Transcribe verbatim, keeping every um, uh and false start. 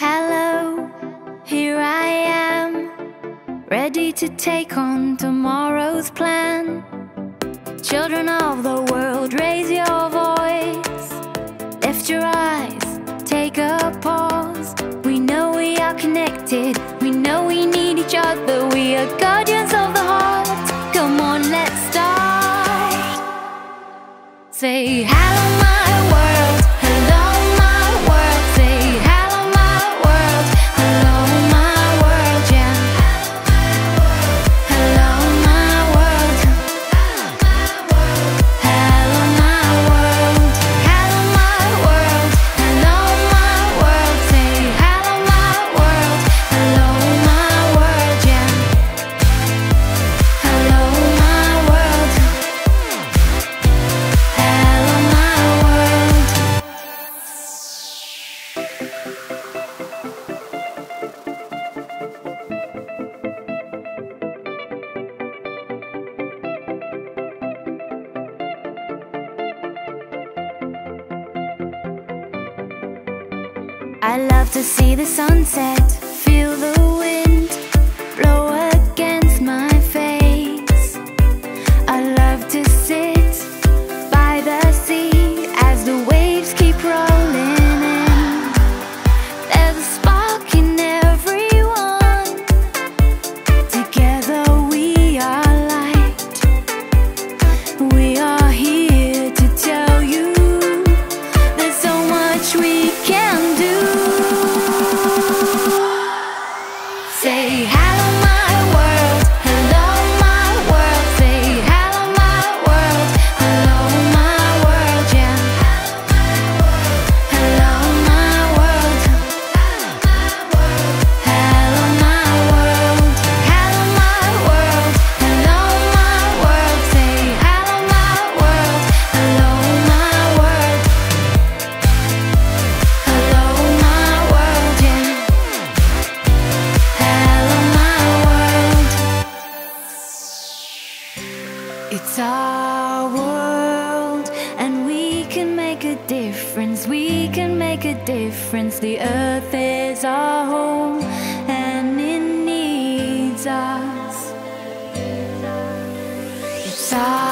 Hello, here I am, ready to take on tomorrow's plan. Children of the world, raise your voice, lift your eyes, take a pause. We know we are connected, we know we need each other. We are guardians of the heart, come on, let's start. Say hello, my I love to see the sunset, feel the wind blow against my face. I love to sit by the sea as the waves keep rolling in. There's a spark in everyone, together we are light. We are here to tell you there's so much we can do. Say hello, my world, hello, my world. Say hello, my world, hello, my world, yeah. Hello, my world, hello, my world, hello, my world, hello, my world, hello, my world. Say hello, my world, hello, my world, hello, my world, yeah. It's our world, and we can make a difference. We can make a difference. The earth is our home, and it needs us. It's our